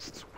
podcasts.